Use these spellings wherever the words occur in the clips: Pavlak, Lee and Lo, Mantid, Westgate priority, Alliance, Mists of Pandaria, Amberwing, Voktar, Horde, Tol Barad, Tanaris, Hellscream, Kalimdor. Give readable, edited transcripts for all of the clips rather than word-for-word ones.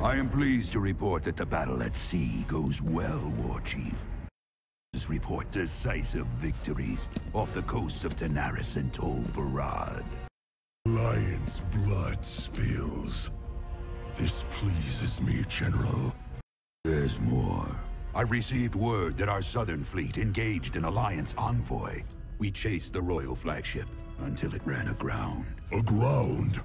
I am pleased to report that the battle at sea goes well, War Chief. Report decisive victories off the coasts of Tanaris and Tol Barad. Alliance blood spills. This pleases me, General. There's more. I received word that our southern fleet engaged an Alliance envoy. We chased the royal flagship until it ran aground. Aground?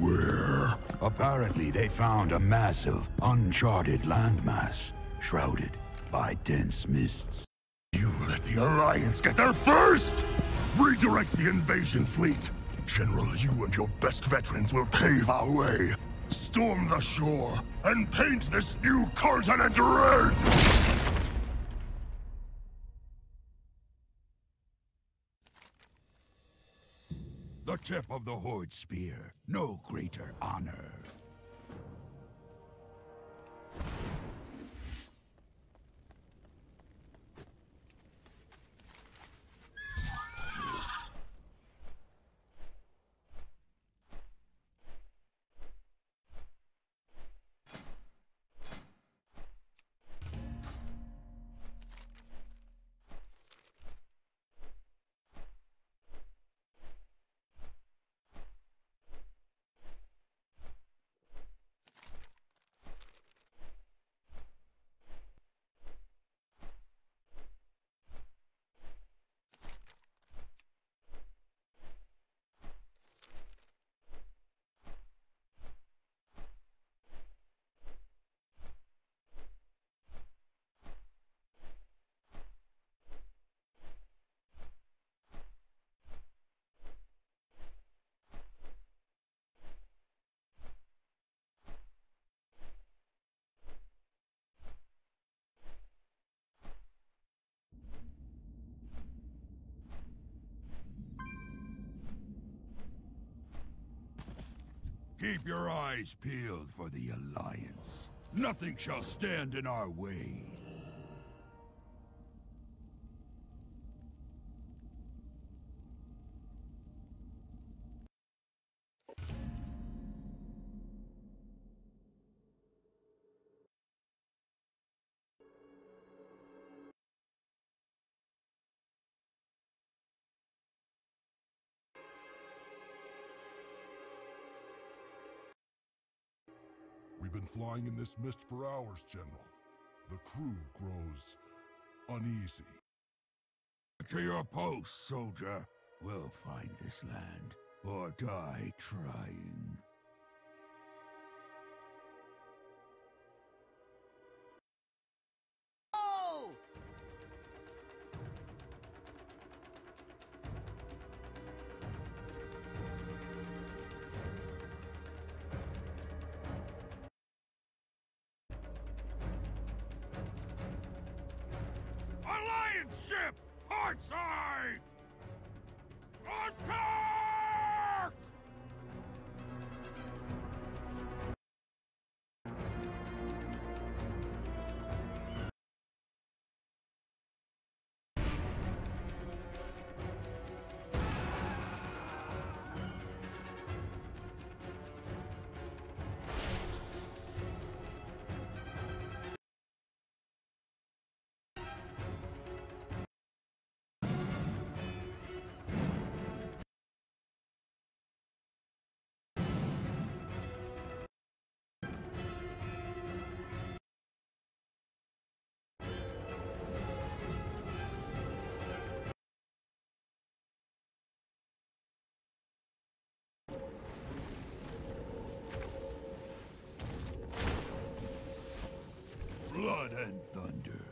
Where? Apparently they found a massive, uncharted landmass, shrouded by dense mists. You let the Alliance get there first! Redirect the invasion fleet! General, you and your best veterans will pave our way. Storm the shore and paint this new continent red! The tip of the Horde spear. No greater honor. Keep your eyes peeled for the Alliance. Nothing shall stand in our way. Flying in this mist for hours, General. The crew grows uneasy. To your post, soldier. We'll find this land, or die trying. Ship, port side! Attack! Blood and thunder.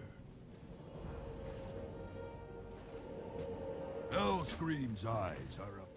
Hellscream's eyes are up.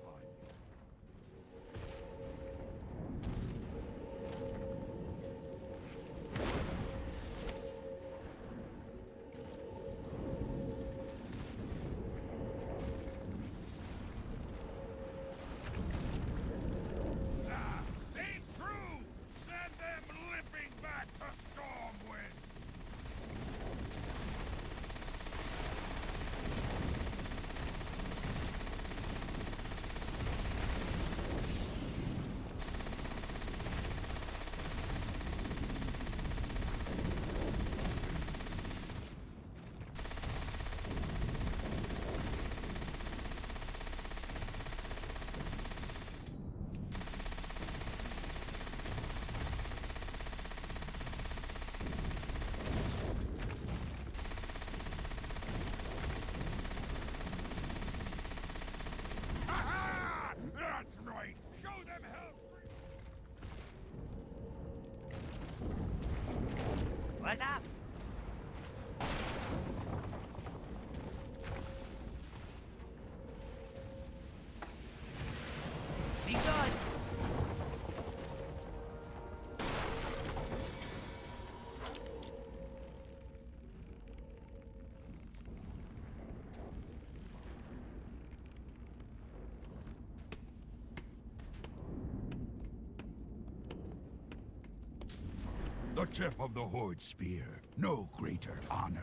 The tip of the Horde Spear. No greater honor.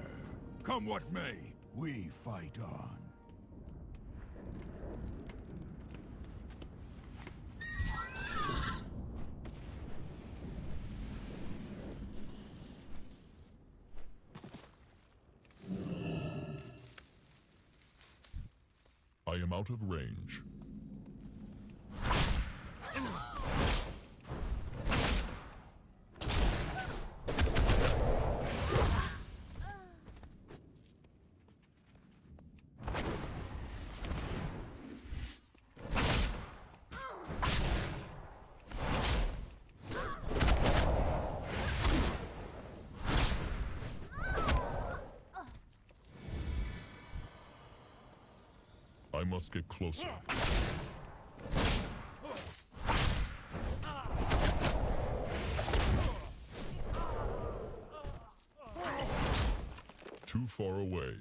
Come what may, we fight on. I am out of range. I must get closer. Too far away.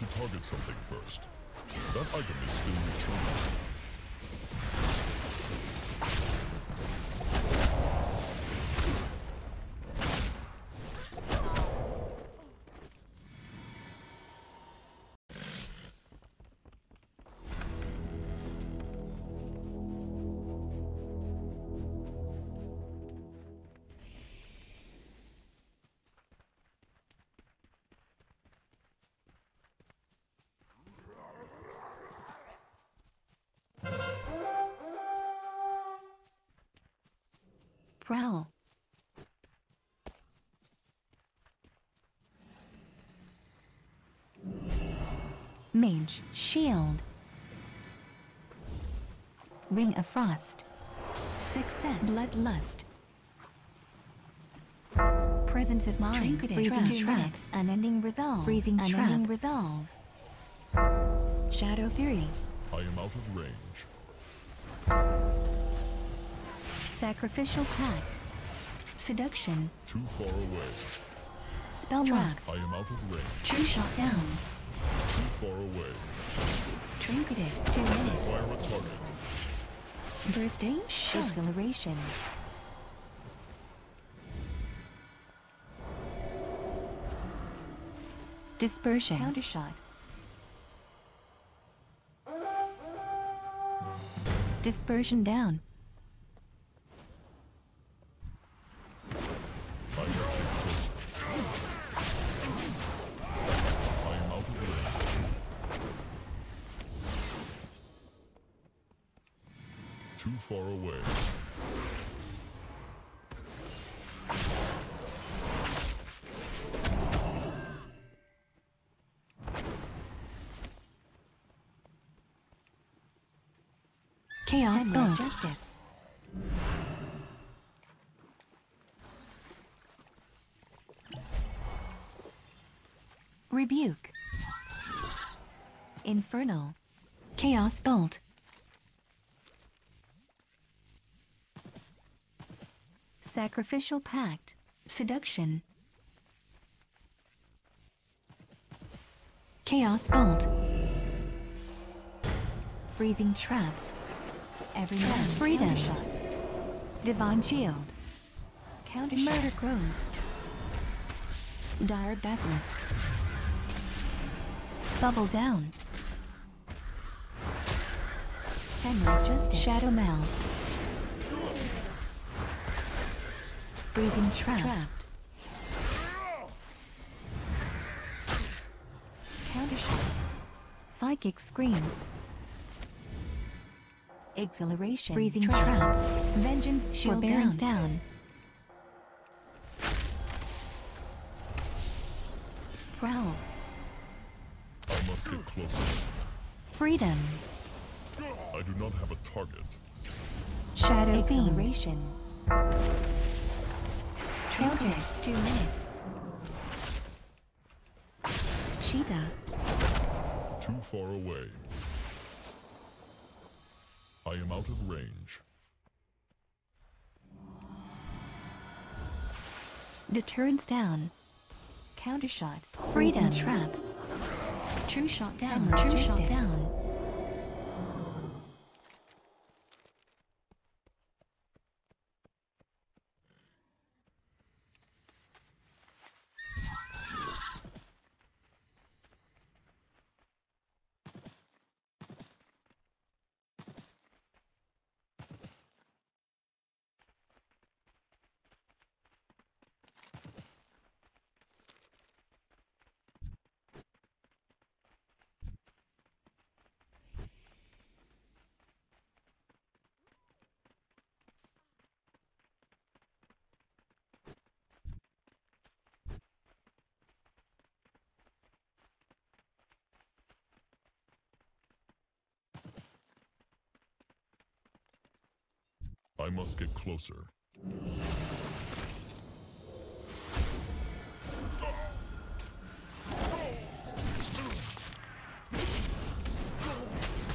To target something first. That item is still recharged. Prowl. Mage Shield. Ring of Frost. Success. Bloodlust. Presence of mind. Freezing Trap. Unending Resolve. Freezing Trap. Resolve. Shadow Fury. I am out of range. Sacrificial Pact. Seduction. Too far away. Spell Block. I am out of range. True Shot Down. Too far away. Trinketed. Delayed. Fire a target. Bursting Shot. Acceleration. Dispersion. Counter Shot. Dispersion Down. Far away. Chaos Bone. Justice. Rebuke. Infernal. Chaos Bolt. Sacrificial Pact. Seduction. Chaos Bolt. Freezing Trap. Every Man. Freedom Shot. Divine Shield. Counter Shot. Murder Groans. Dire Backlift. Bubble Down. Emerald Justice. Shadow Meld. Breathing Trapped. Countershot. Psychic Scream. Exhilaration. Breathing Trapped. Vengeance Shield down. Prowl. I must get closer. Freedom. I do not have a target. Shadow acceleration. Counter 2 minutes. Cheetah. Too far away. I am out of range. Deterrence down. Counter shot. Freedom trap. True shot down. True shot down. I must get closer.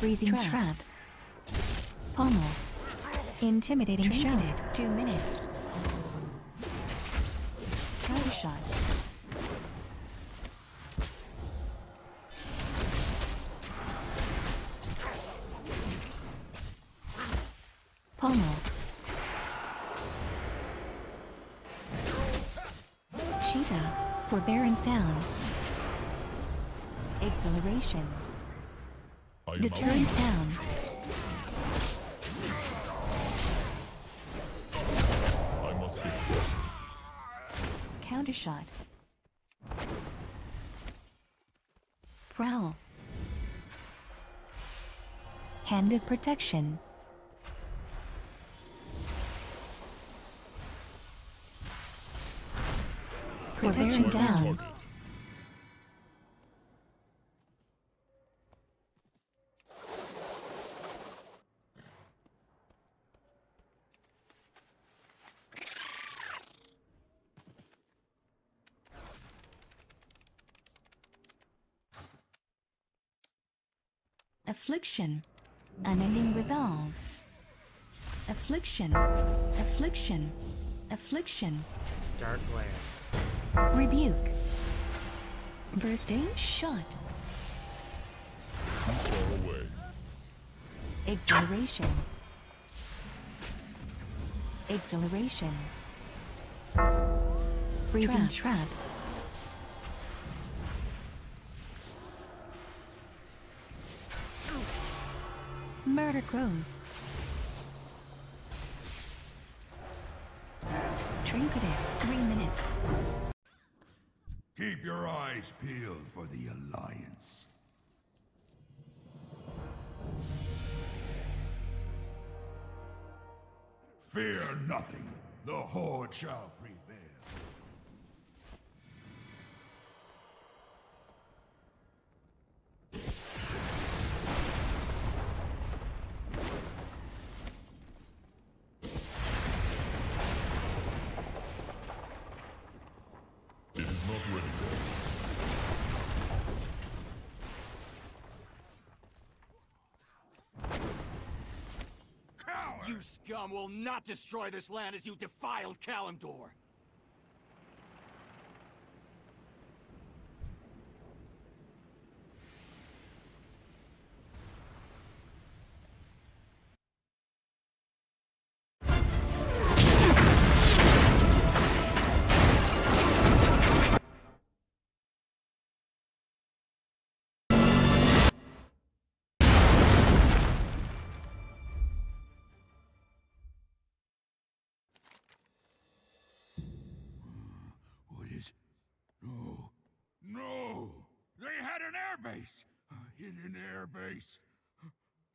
Breathing trap. Pommel. Intimidating shot. 2 minutes. Counter shot. Pommel. Forbearance down. Acceleration. Deterrence down. I must be close. Counter shot. Prowl. Hand of protection. Protection down. Affliction. Unending resolve. Affliction. Affliction. Affliction. Dark glare. Rebuke. Bursting shot. Too far away. Exhilaration. Exhilaration. Breathing trap. Murder grows. Trinketed. 3 minutes. Keep your eyes peeled for the Alliance. Fear nothing. The Horde shall prevail. You scum will not destroy this land as you defiled Kalimdor! No! They had an airbase! A hidden airbase!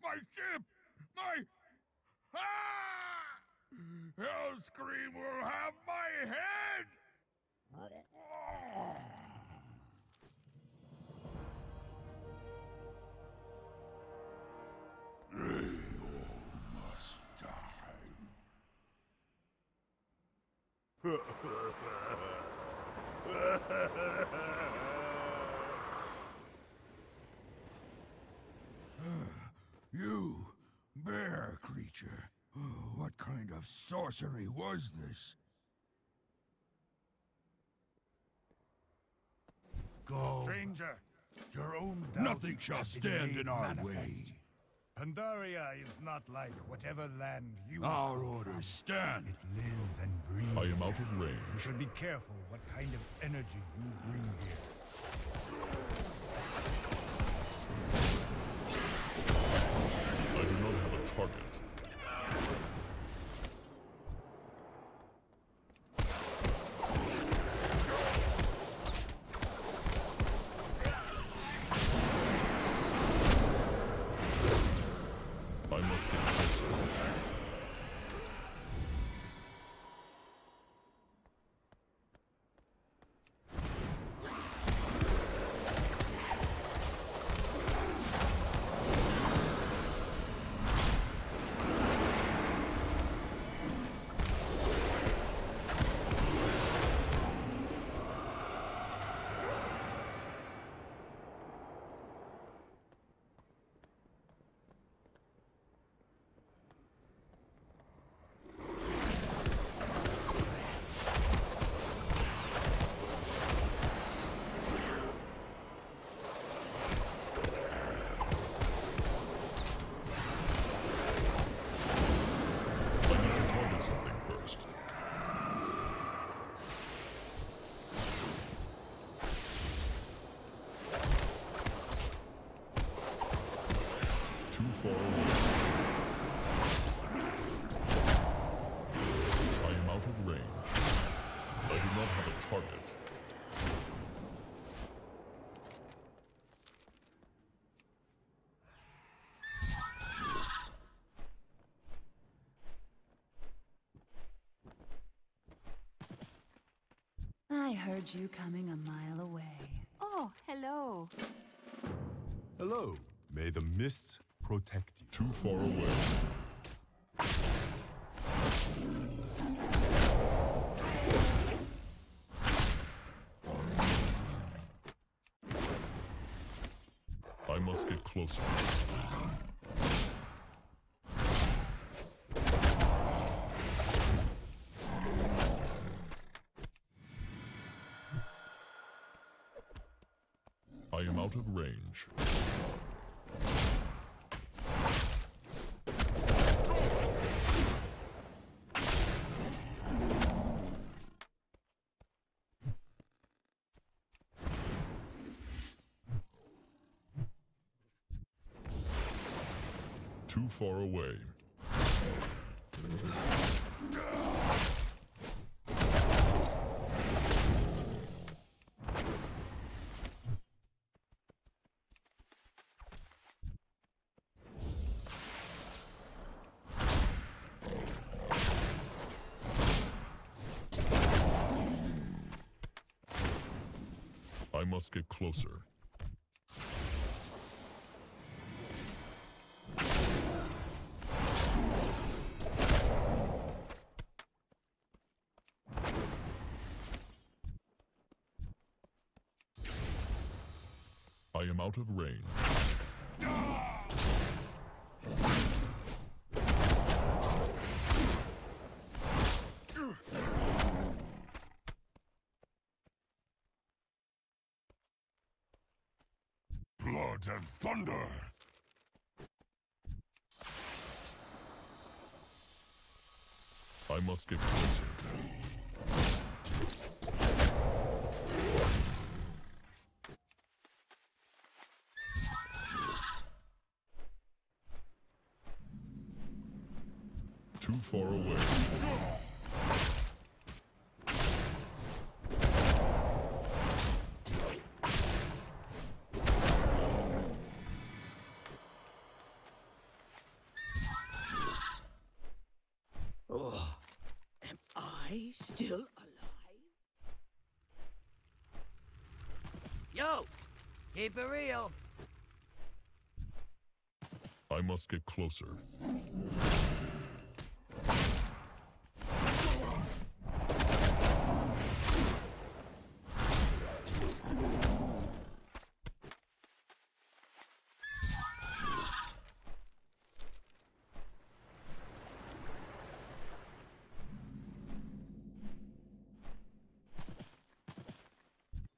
My ship! My... Ah! Hellscream will have my head! Oh. You bear creature, what kind of sorcery was this? Go, stranger. Your own nothing shall stand in our way. Pandaria is not like whatever land you. Our orders stand. It lives and breathes. I am out of range. You should be careful what kind of energy you bring here. I do not have a target. I heard you coming a mile away. Oh, hello. Hello. May the mists protect you. Too far away. I must get closer. I am out of range. Too far away. I must get closer. I am out of range. Blood and thunder! I must get closer. Too far away. Oh, am I still alive? Yo, keep it real. I must get closer.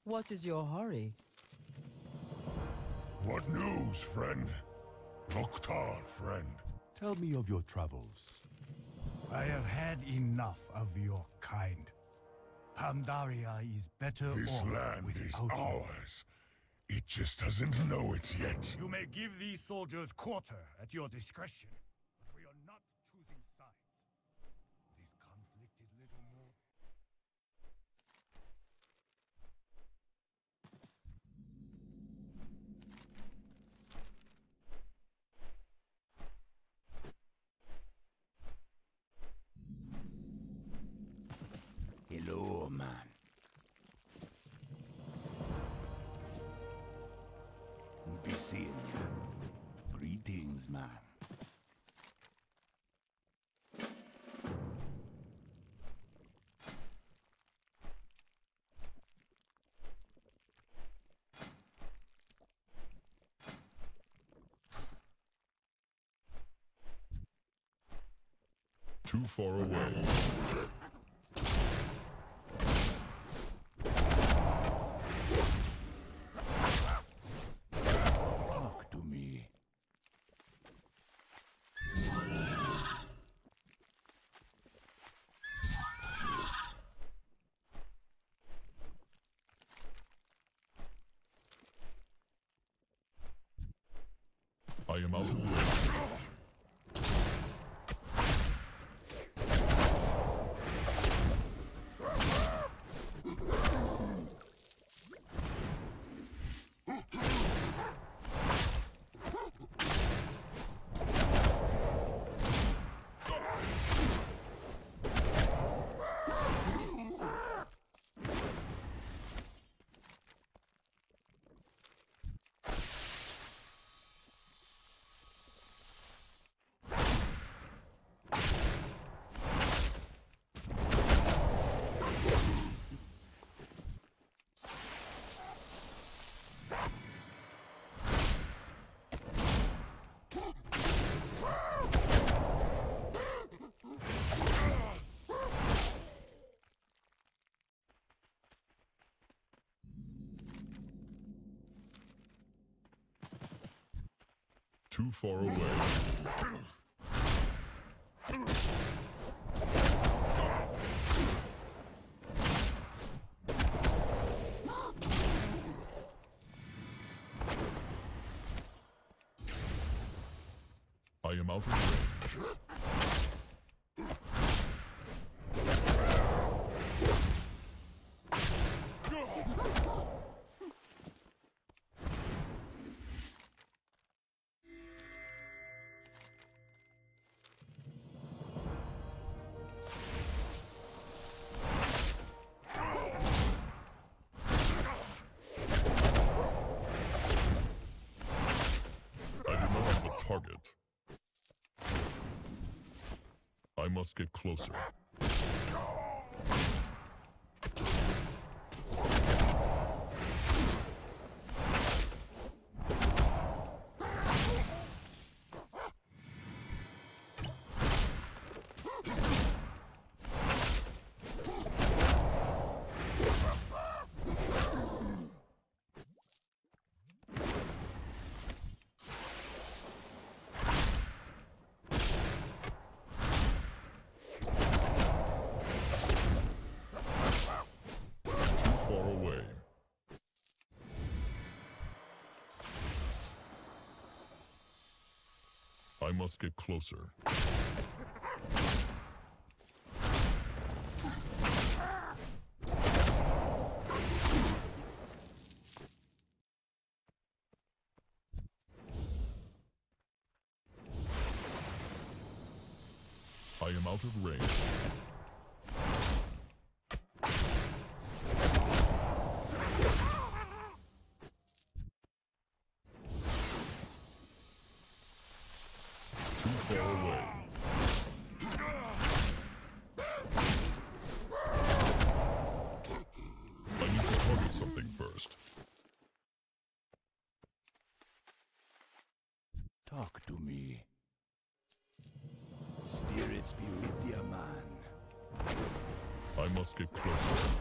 What is your hurry? What news, friend? Voktar, friend. Tell me of your travels. I have had enough of your kind. Pandaria is better off without you. This land is ours. It just doesn't know it yet. You may give these soldiers quarter at your discretion. But we are not choosing sides. This conflict is little more... Hello, man. Be seeing you. Greetings, man. Too far away. I am out of breath. Too far away. I am out of range. I must get closer. I must get closer. I am out of range. Talk to me. Spirits be with you, man. I must get closer.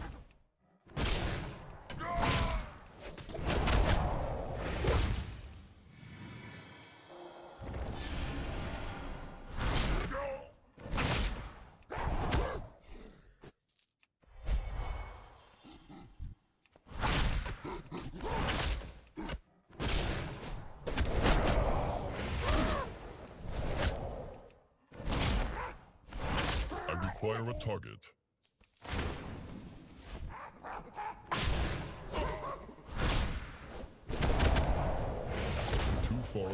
Acquire a target. Too far away.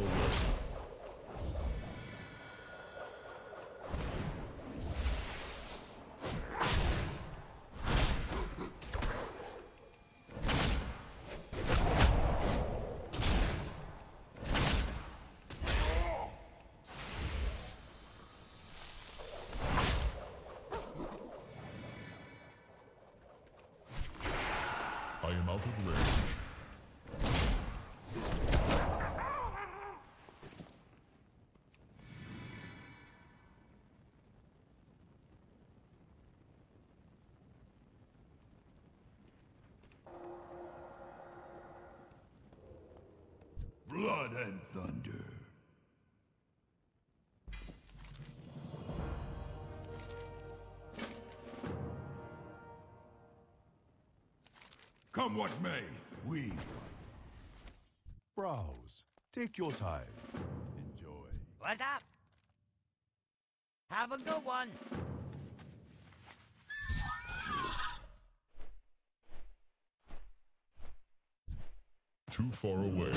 Blood and thunder. Come what may, we browse. Take your time. Enjoy. What's up? Have a good one. Too far away.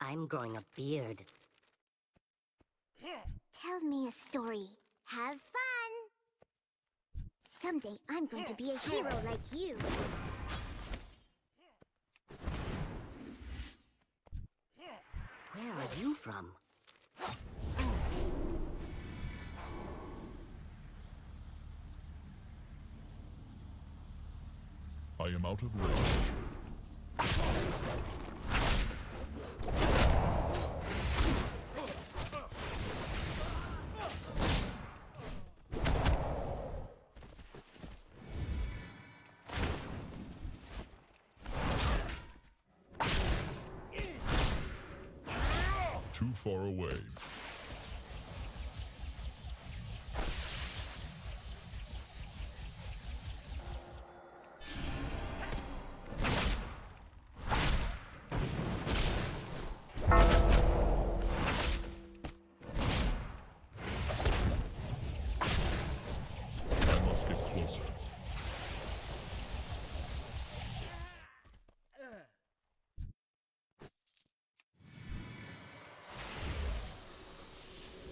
I'm growing a beard. Tell me a story. Have fun. Someday I'm going to be a hero like you. Where are you from? I am out of range. Too far away.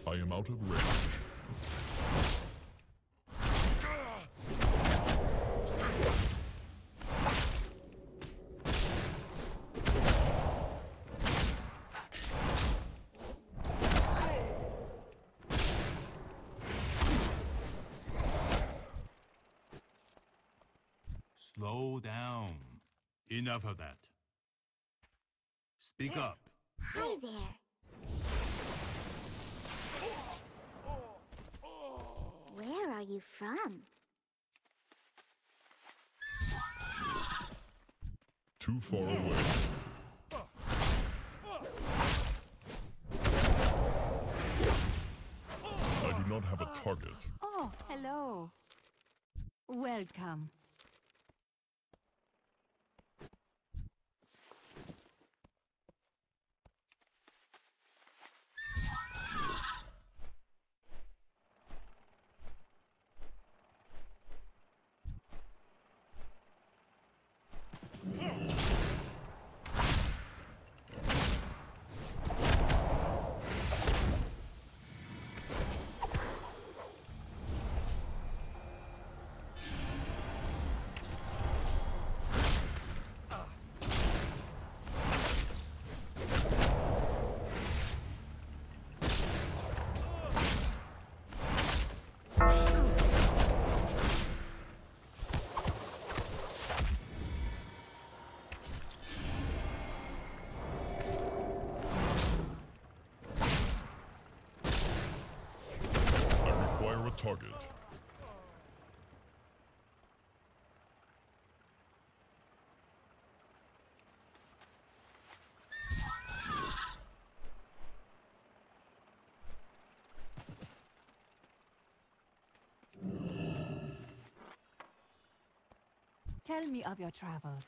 I am out of range. Slow down. Enough of that. Speak up. Hi there. Where are you from? Too far away. I do not have a target. Oh, hello. Welcome. target. Tell me of your travels.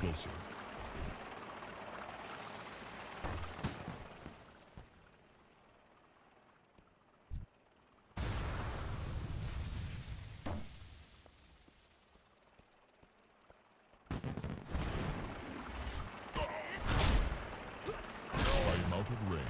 Closer. I'm out of range.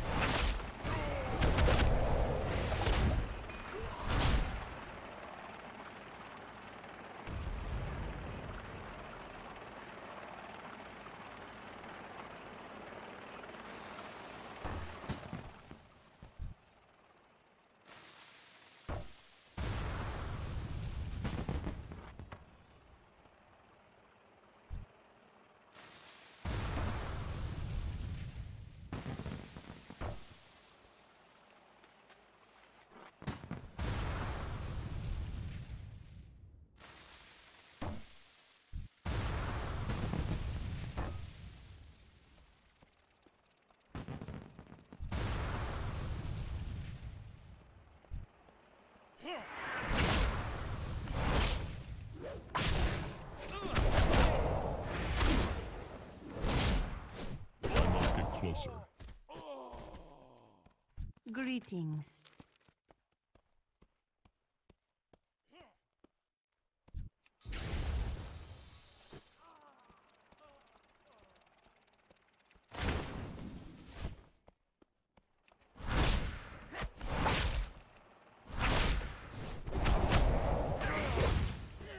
Greetings.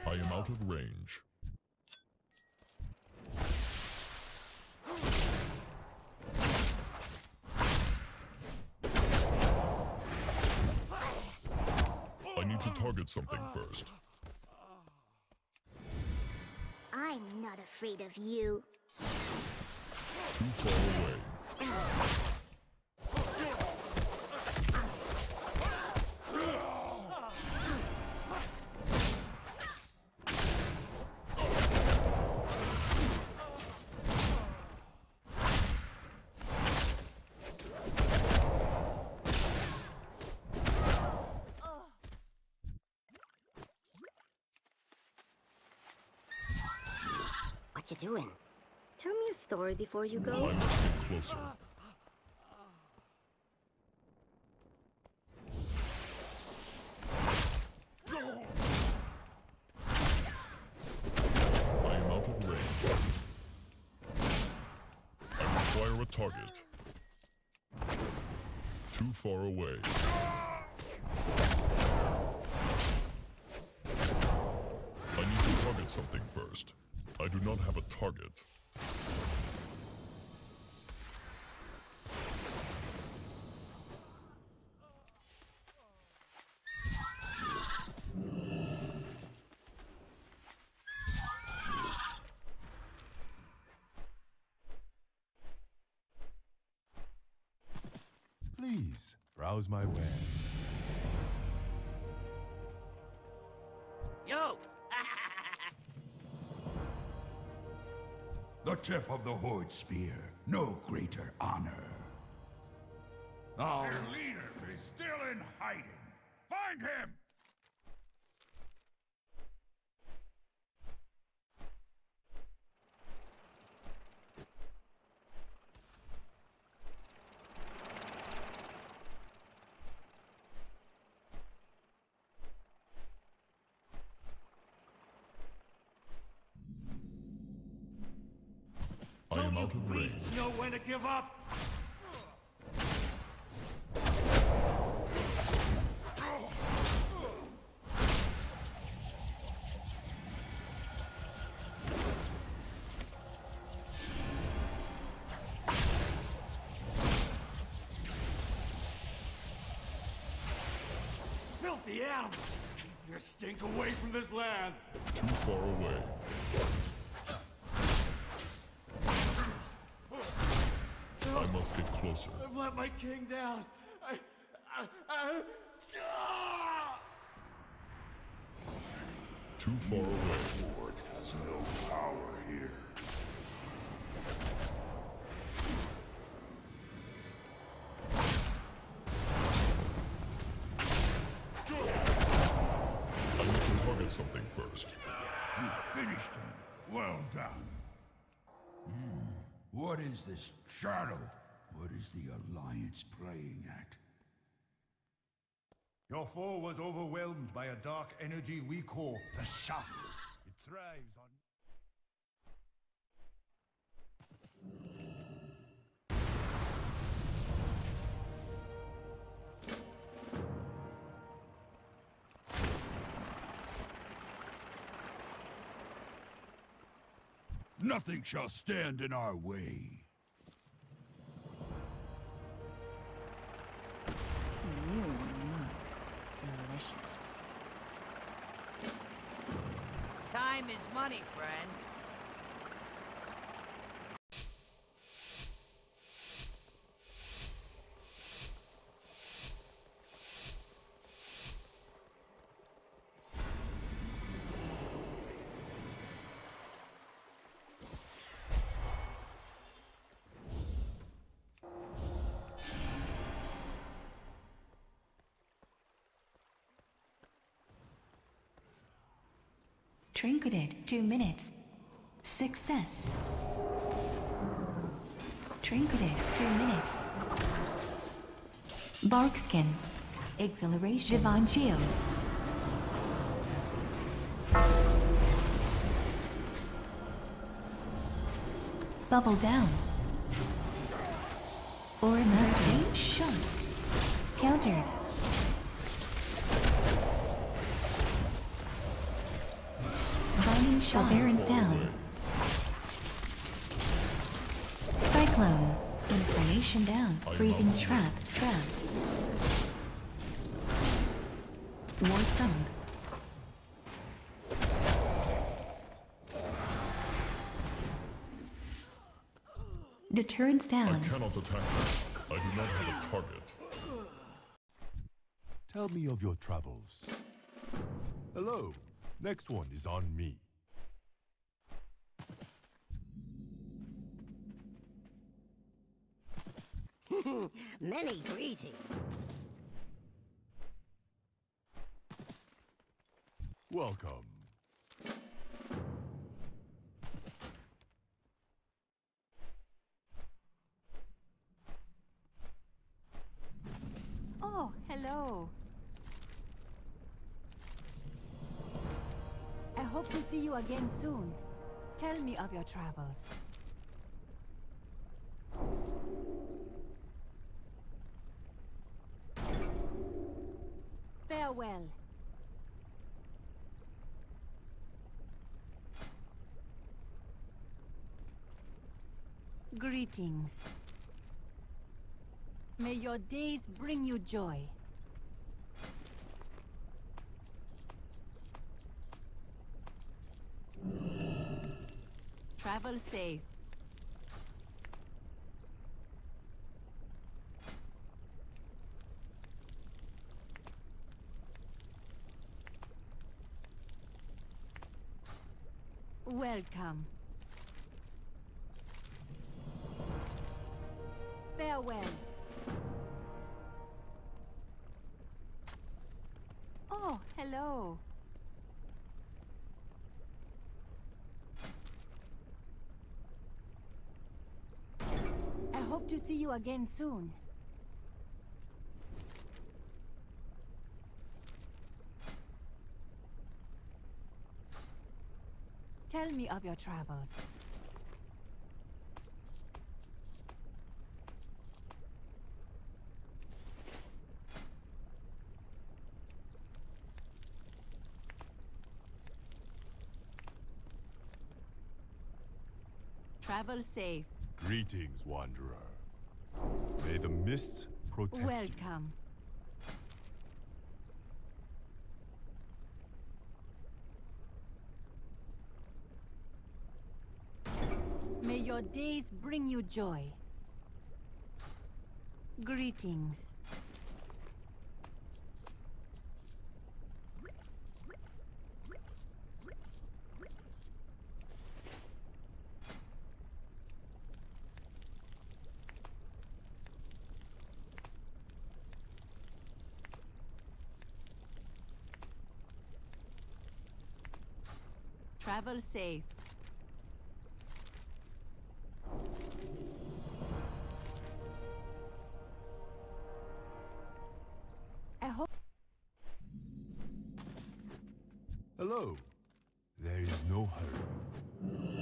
I am out of range. To target something first. I'm not afraid of you. Too far away. What you doing? Tell me a story before you go. I must get closer. I am out of range. I require a target. Too far away. I need to target something first. I do not have a target. Please, browse my wares. Yo! The tip of the Horde spear, no greater honor. Our leader is still in hiding. Find him! to rage. Beasts know when to give up. Filthy animals! Keep your stink away from this land! Too far away. I must get closer. I've let my king down. Too far away. The Lord has no power here. I need to target something first. You finished him. Well done. What is this shadow? What is the Alliance playing at? Your foe was overwhelmed by a dark energy we call the shadow. It thrives on... Nothing shall stand in our way. You look delicious. Time is money, friend. Trinketed, 2 minutes. Success. Trinketed, 2 minutes. Barkskin. Exhilaration. Divine Shield. Bubble down. Or mastery. Shot. Countered. Baron's down. Cyclone. Inflammation down. Freezing trap. Trapped. War stunned. Deterrence down. I cannot attack that. I do not have a target. Tell me of your travels. Hello. Next one is on me. Many greetings. Welcome. Oh, hello. I hope to see you again soon. Tell me of your travels. Farewell. Greetings. May your days bring you joy. Travel safe. Welcome. Farewell. Oh, hello. I hope to see you again soon. Tell me of your travels. Travel safe. Greetings, Wanderer. May the mists protect you. Welcome. May your days bring you joy. Greetings. Travel safe. Hello. There is no hurry.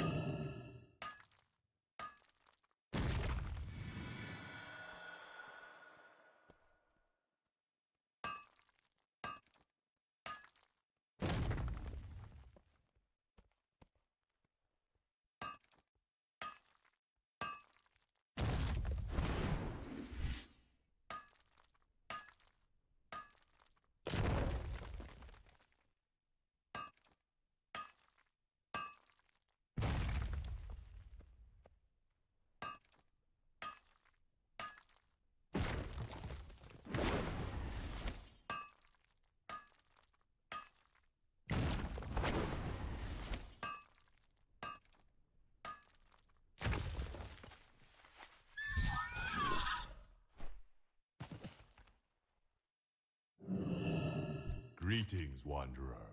Greetings, Wanderer.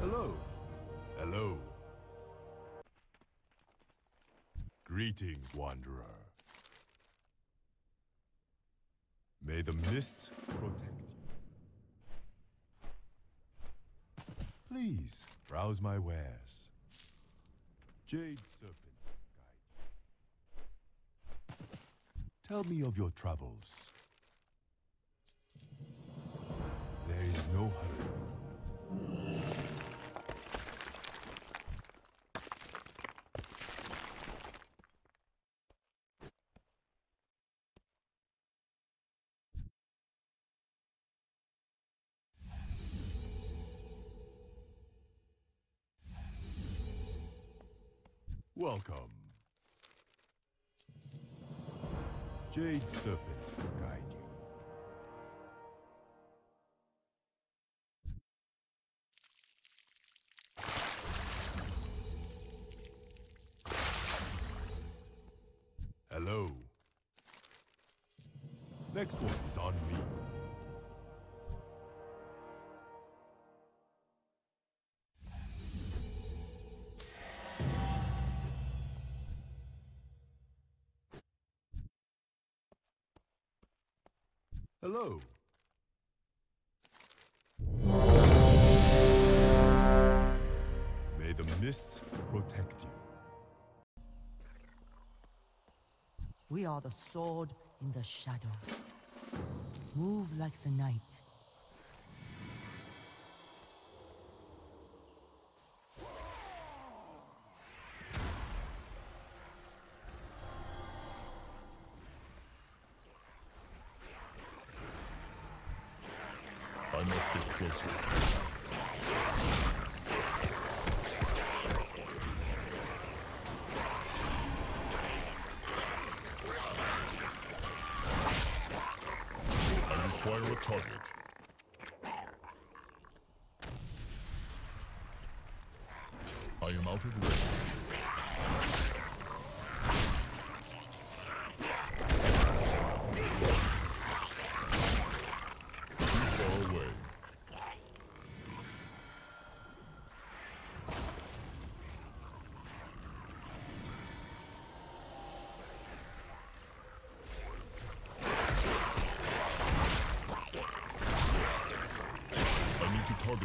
Hello. Hello. Greetings, Wanderer. May the mists protect you. Please, browse my wares. Jade Serpent, guide you. Tell me of your travels. There is no hurry. Welcome. Jade Serpent guide you. Hello. Next one is on me. Hello. May the mists protect you. We are the sword in the shadows. Move like the night. I must get closer. Acquire a target. I am out of range.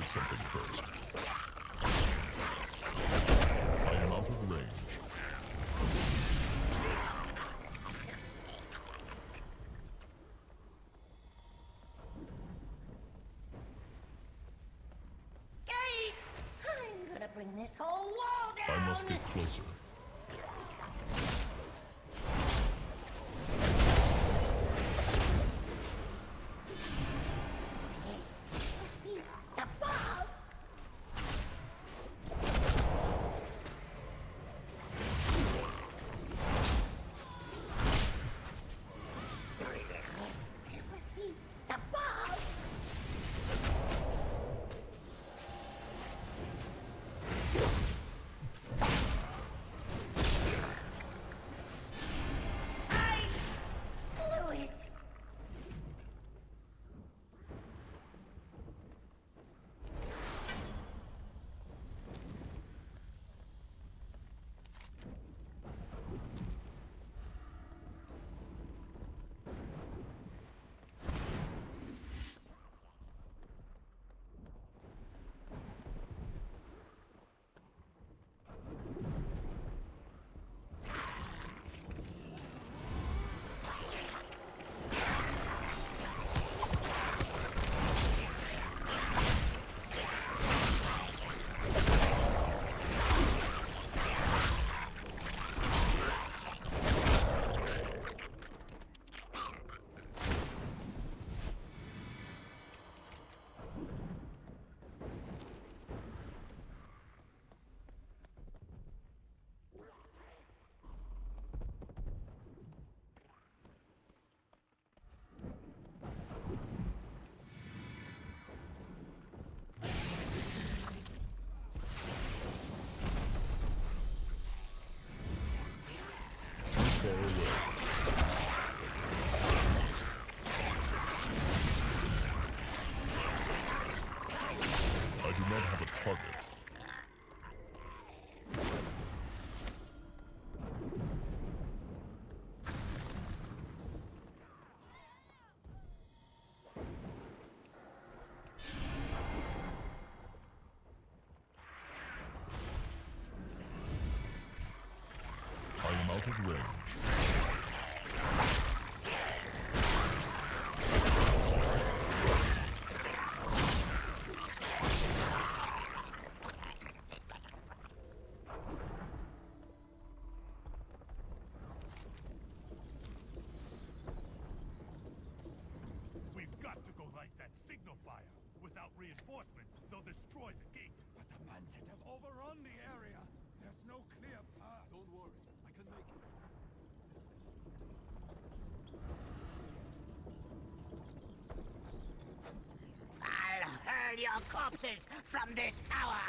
Something first. I am out of range. Guys, I'm gonna bring this whole wall down. I must get closer. signifier. Without reinforcements, they'll destroy the gate. But the Mantid have overrun the area. There's no clear path. Don't worry, I can make it. I'll hurl your corpses from this tower!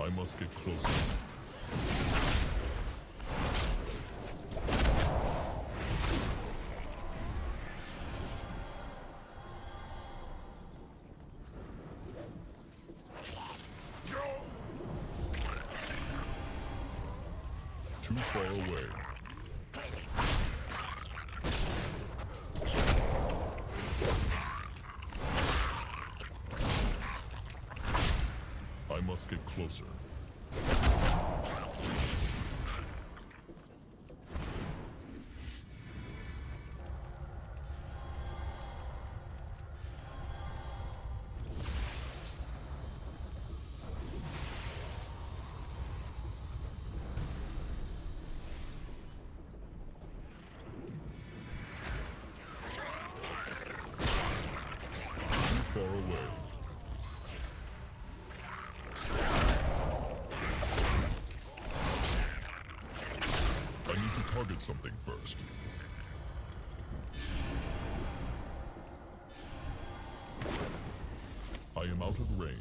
I must get closer. Something first. I am out of range.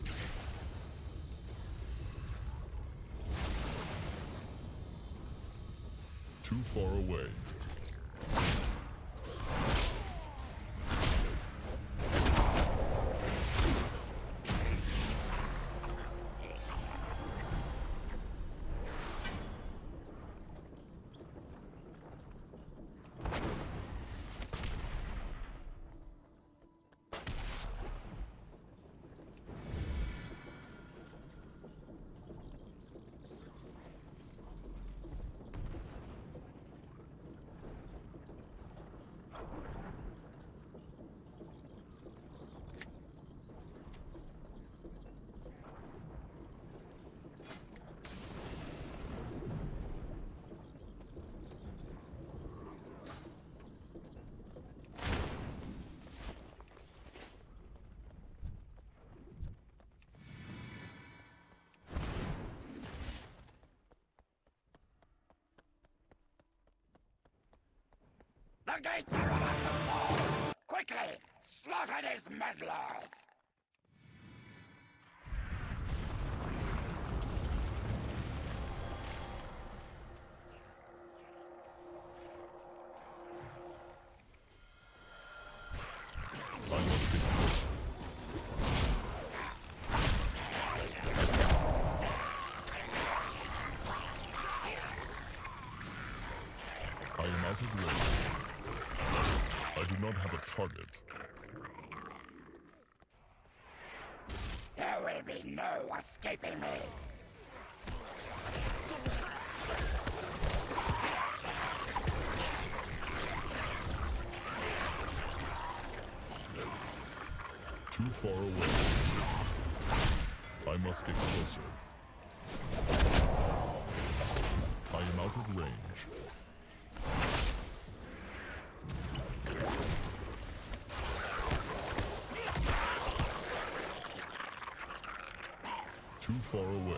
Too far away. The gates are about to fall! Quickly, slaughter these meddlers! Target. There will be no escaping me. Too far away. I must get closer. I am out of range. Far away.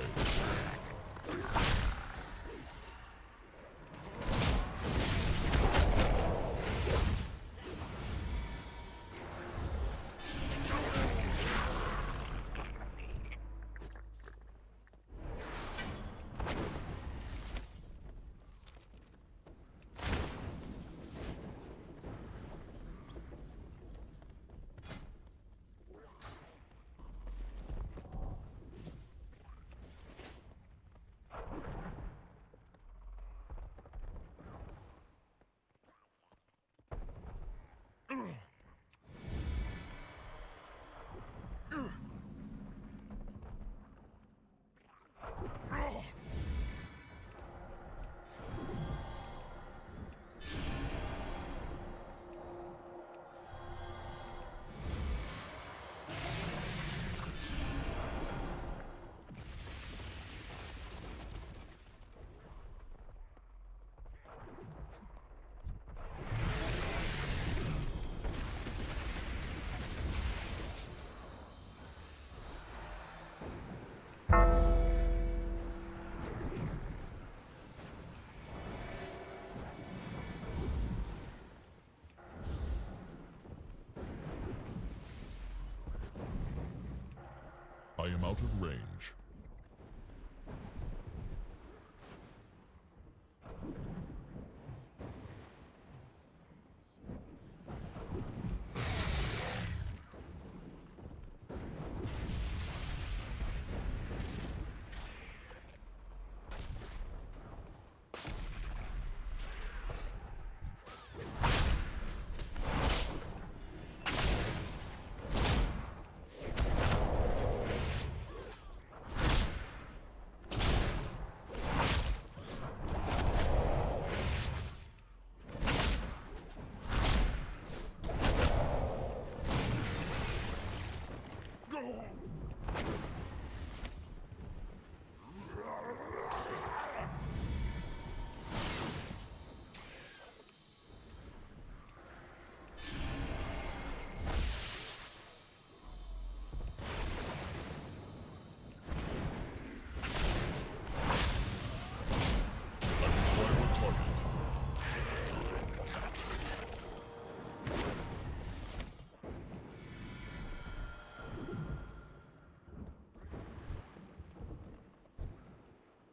I am out of range.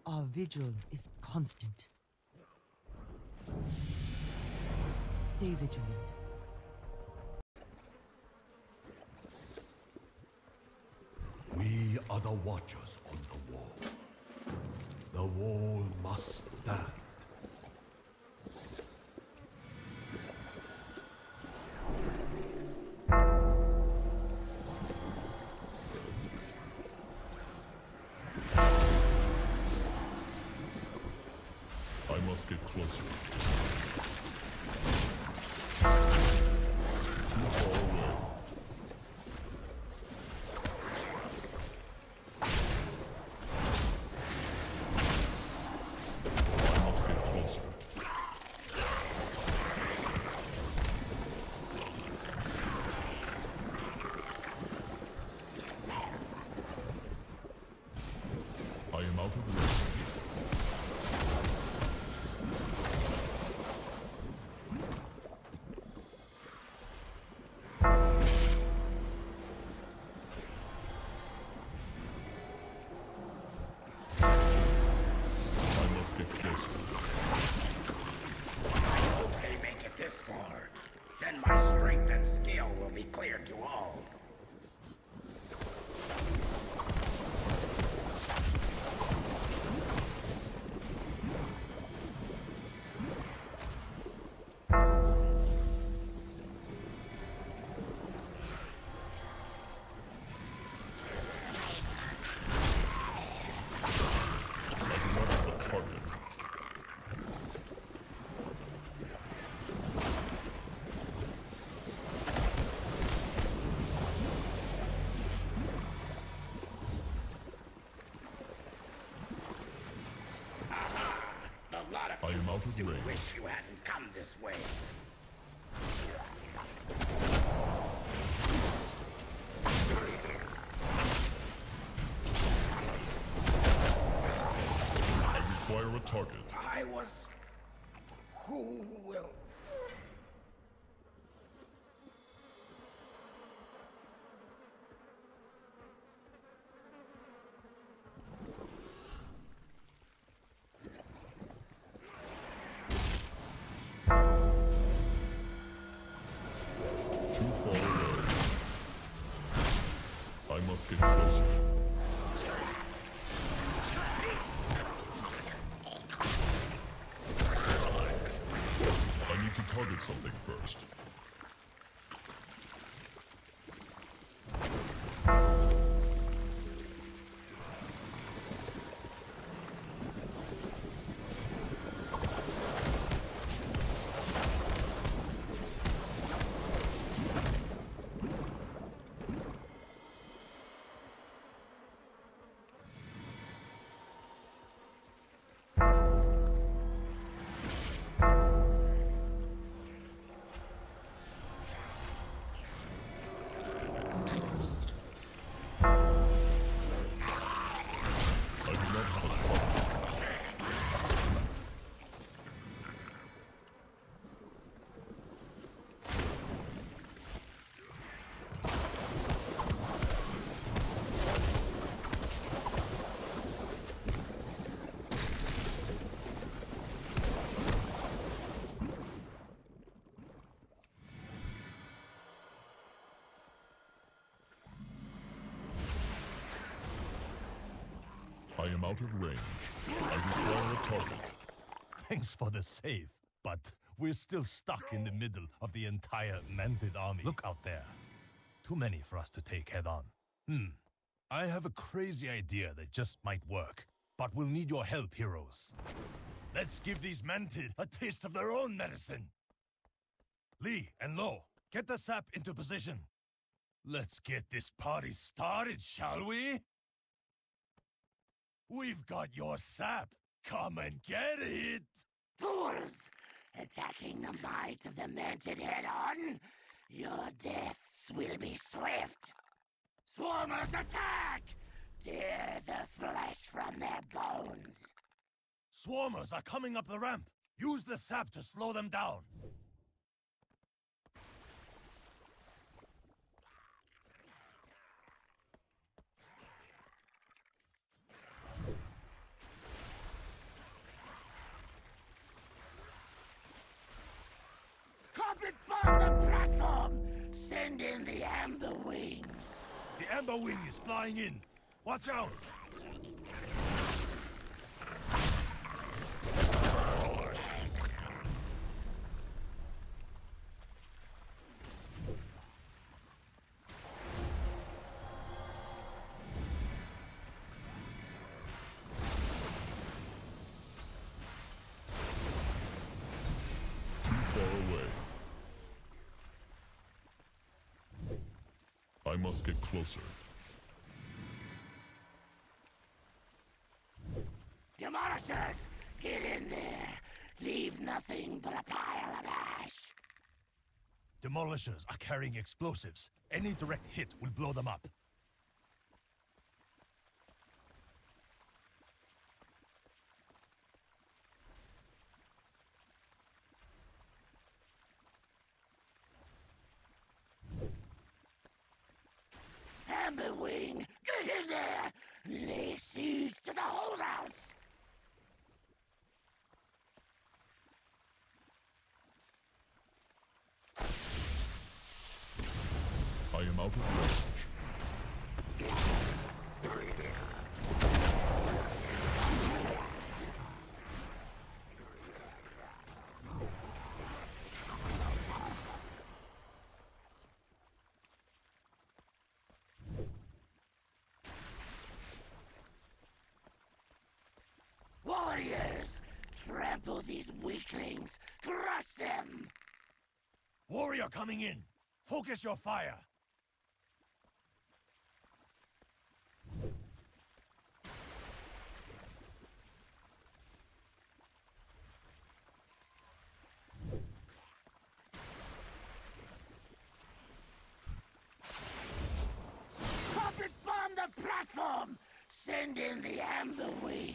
Our vigil is constant. Stay vigilant. We are the watchers on the wall. The wall must stand. Get closer. Too far away. I must get closer. I am out of range. I am out of range. Wish you hadn't come this way. I require a target. I was... Who will... Get closer. I need to target something first. am out of range. I require a target. Thanks for the save, but we're still stuck in the middle of the entire Mantid army. Look out there. Too many for us to take head on. I have a crazy idea that just might work, but we'll need your help, heroes. Let's give these Mantid a taste of their own medicine. Lee and Lo, get the sap into position. Let's get this party started, shall we? We've got your sap. Come and get it! Fools! Attacking the might of the Mantid head-on? Your deaths will be swift. Swarmers, attack! Tear the flesh from their bones. Swarmers are coming up the ramp. Use the sap to slow them down. Carpet bomb the platform! Send in the Amberwing. The Amberwing is flying in. Watch out! I must get closer. Demolishers! Get in there! Leave nothing but a pile of ash! Demolishers are carrying explosives. Any direct hit will blow them up. Amberwing, get in there! Lay siege to the holdouts! I am out of range. Warriors! Trample these weaklings! Crush them! Warrior coming in! Focus your fire! Carpet bomb the platform! Send in the Amberwing!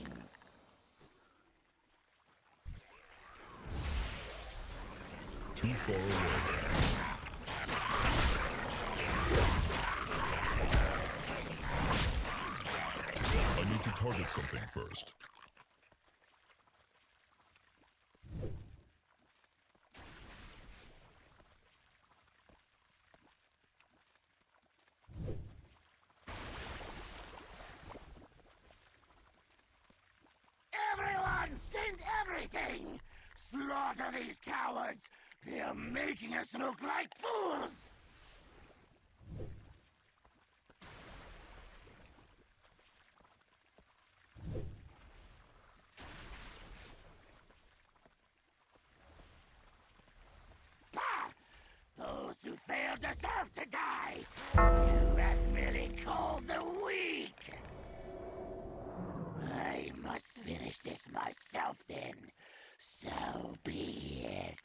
Too far away. I need to target something first. Everyone, send everything! Slaughter these cowards! They're making us look like fools! Who fail deserve to die! You have merely called the weak! I must finish this myself then. So be it.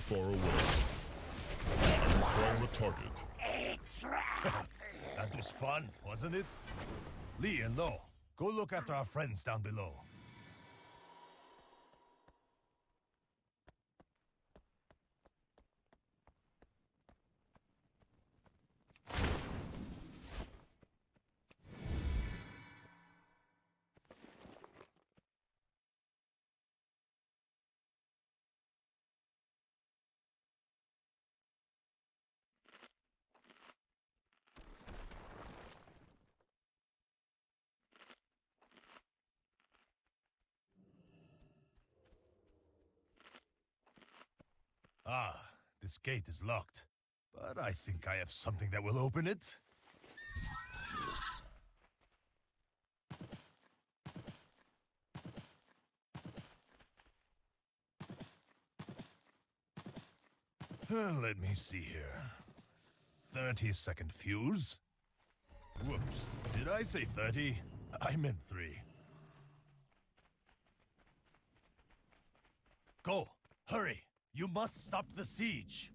far away. Found the target. A trap! That was fun, wasn't it? Lee and Lo, go look after our friends down below. Ah, this gate is locked, but I think I have something that will open it. Let me see here. 30-second fuse. Whoops, did I say 30? I meant 3. Go, hurry! You must stop the siege!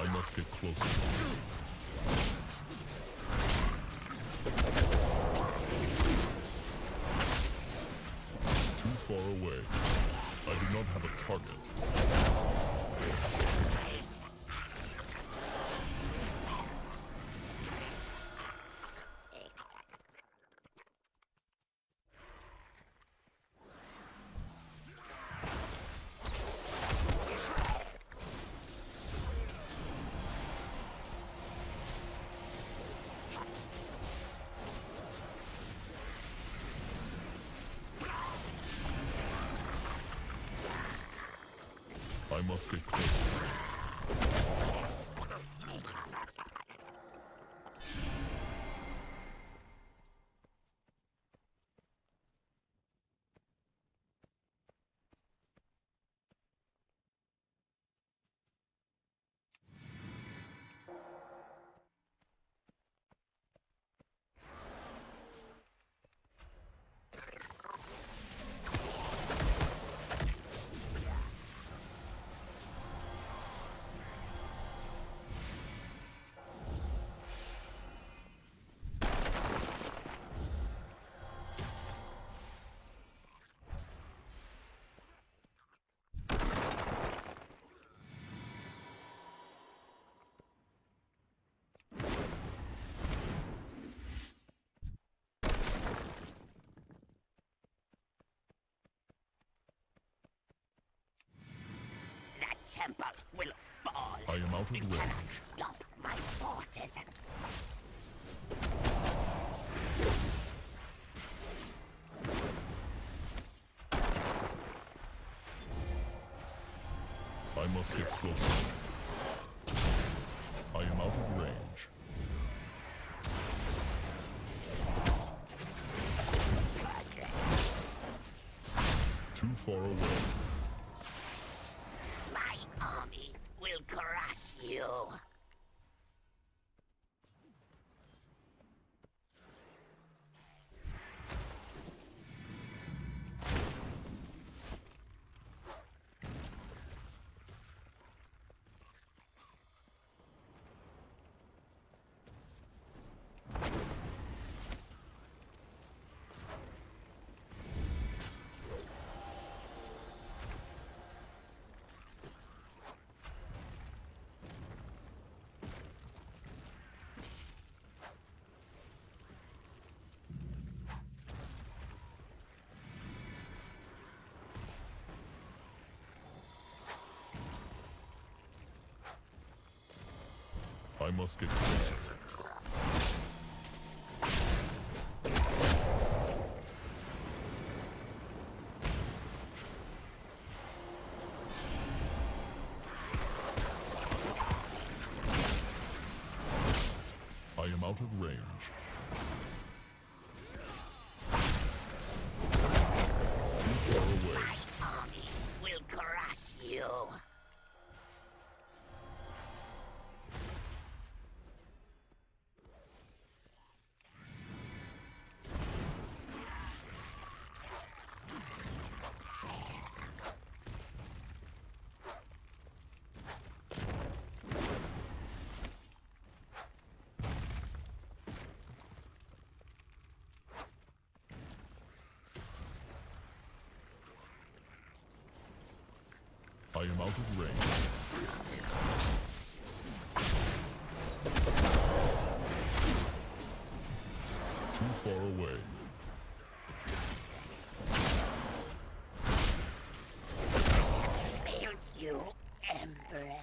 I must get closer. Too far away. I do not have a target. I must get closer. Temple will fall. I am out of the way. You cannot stop my forces. I must get closer. I am out of range. Too far away. I must get closer. range. Too far away. My army will crush you. I am out of range. Too far away. I failed you, Emperor.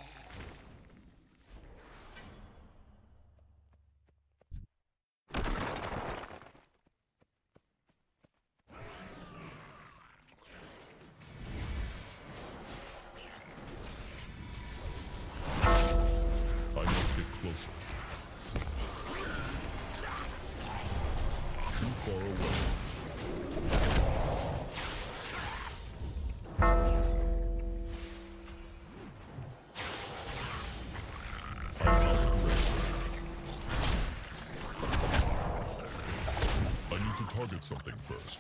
Something first.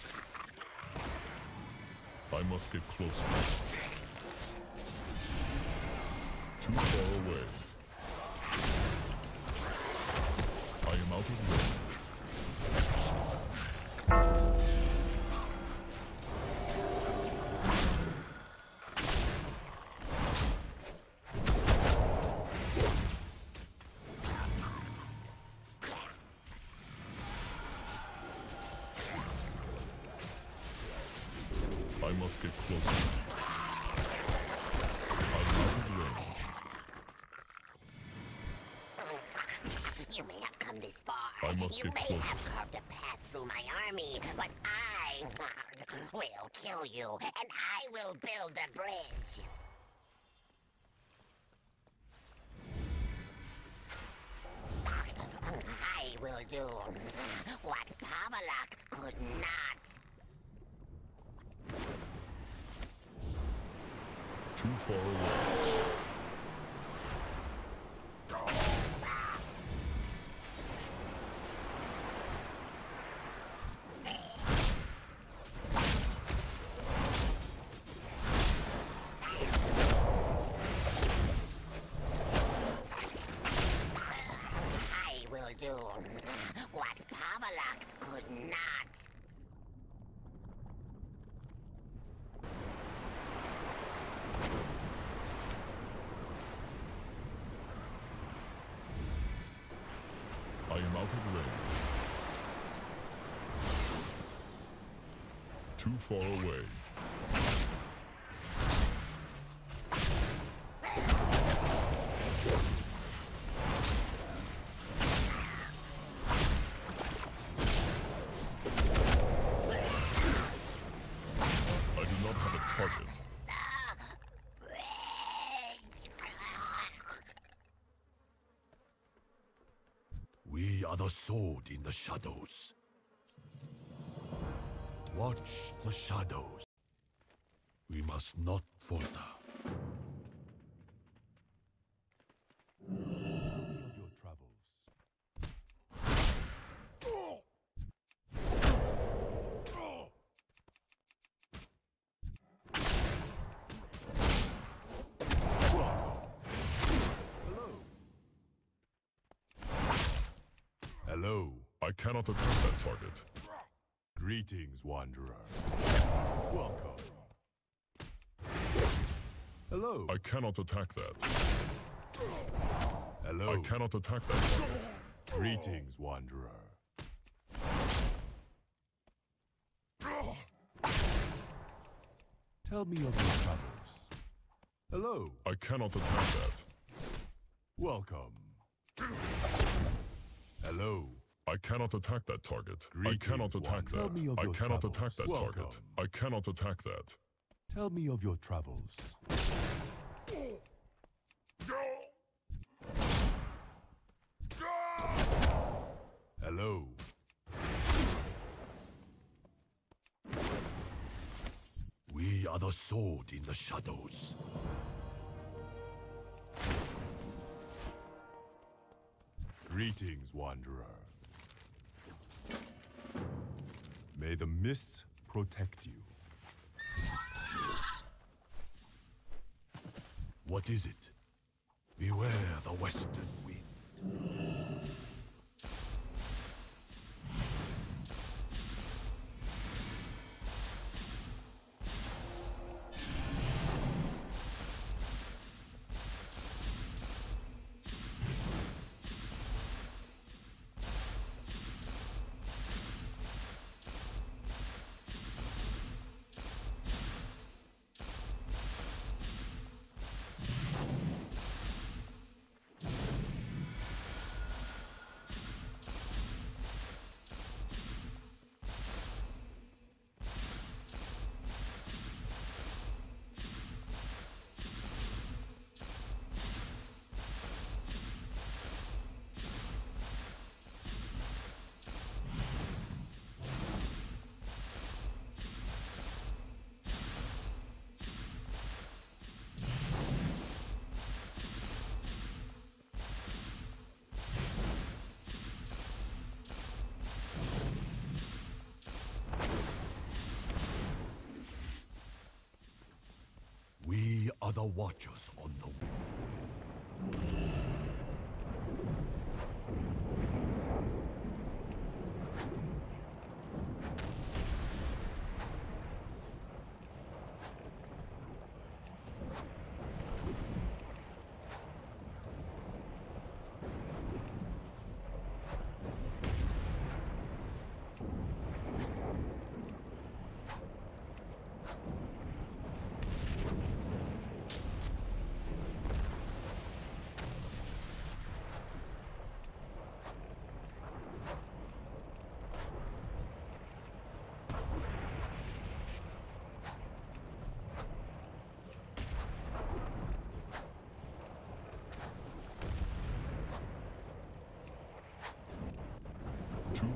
I must get closer. Too far away. I am out of range. You may have carved a path through my army, but I will kill you, and I will build the bridge. I will do what Pavlak could not. Too far away. What Pavlak could not. I am out of range. Too far away. The sword in the shadows. Watch the shadows. We must not falter. Your travels. Hello. I cannot attack that target. Greetings, Wanderer. Welcome. Hello. I cannot attack that. Hello. I cannot attack that target. Greetings, Wanderer. Tell me of your troubles. Hello. I cannot attack that. Welcome. Hello. I cannot attack that target. Greetings, I cannot attack that. I cannot travels. Attack that Welcome. Target. I cannot attack that. Tell me of your travels. Hello. We are the sword in the shadows. Greetings, Wanderer. May the mists protect you. What is it? Beware the western wind. Are the watchers on the wall?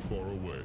Far away.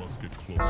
Must get closer.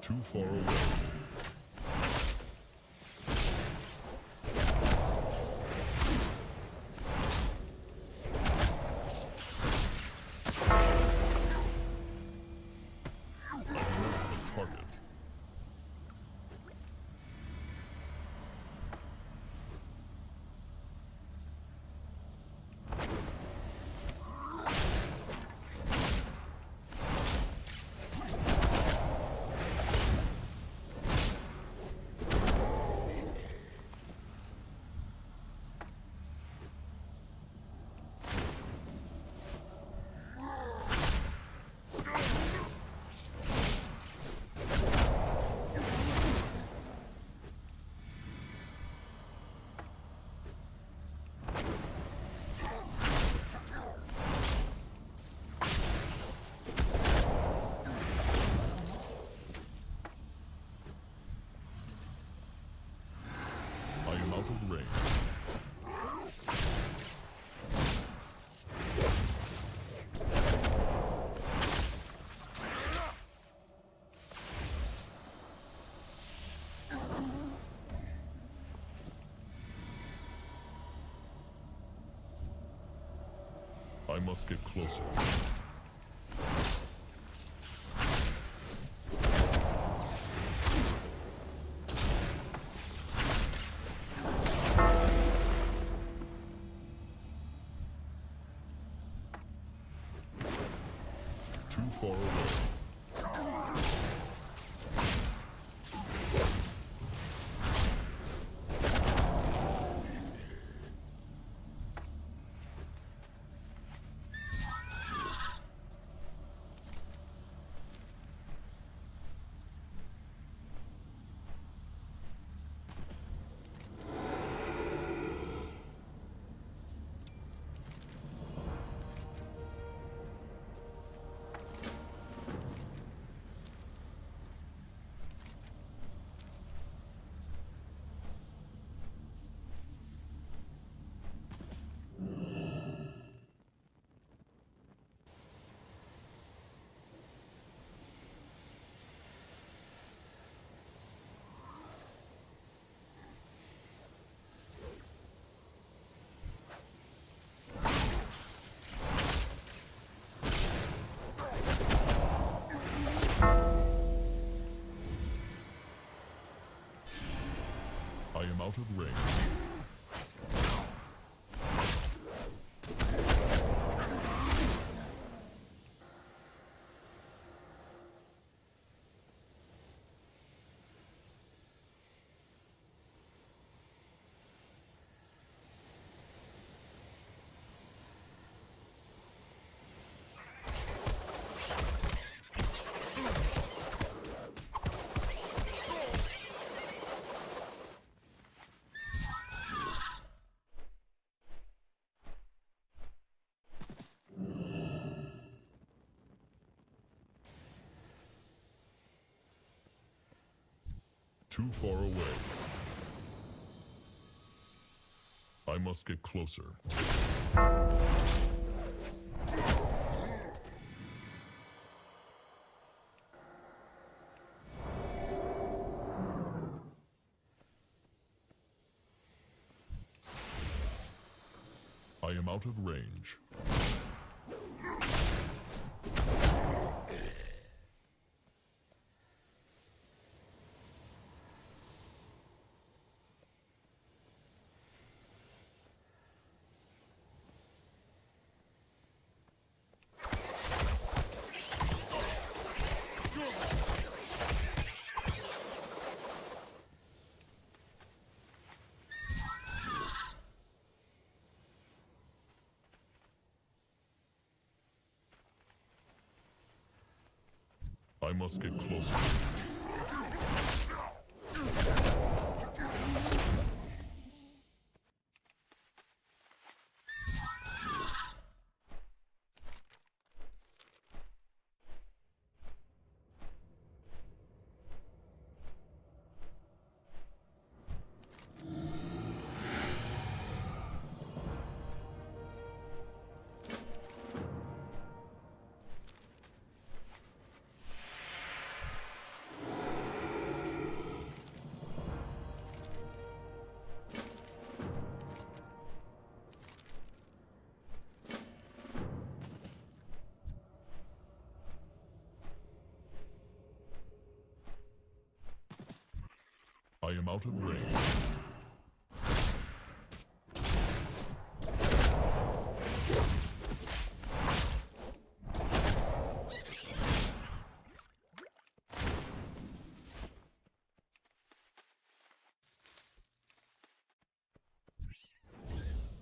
Too far away. I must get closer. Out of range. Too far away. I must get closer. I am out of range. I must get closer. I am out of range.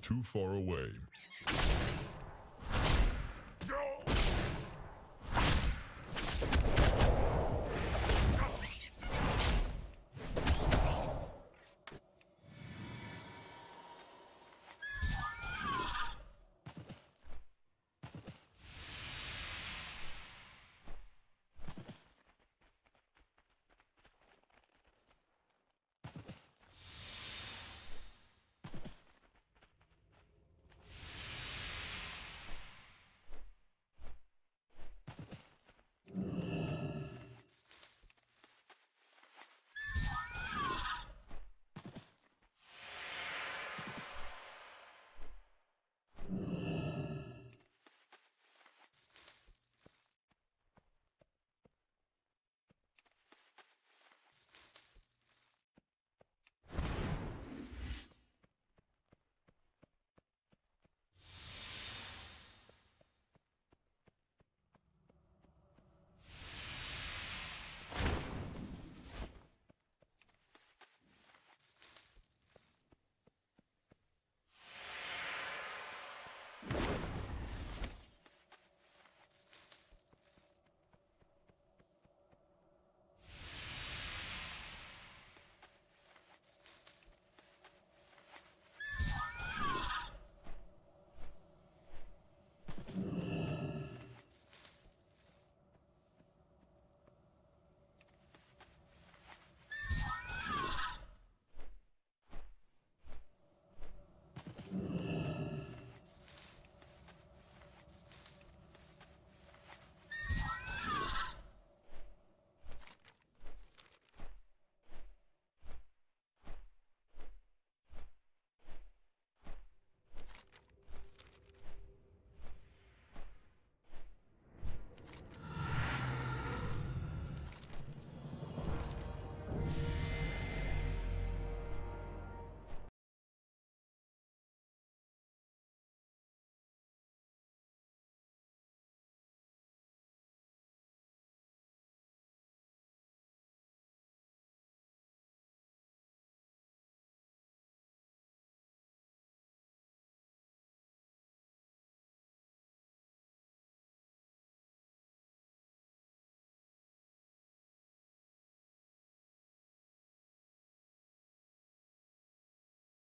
Too far away.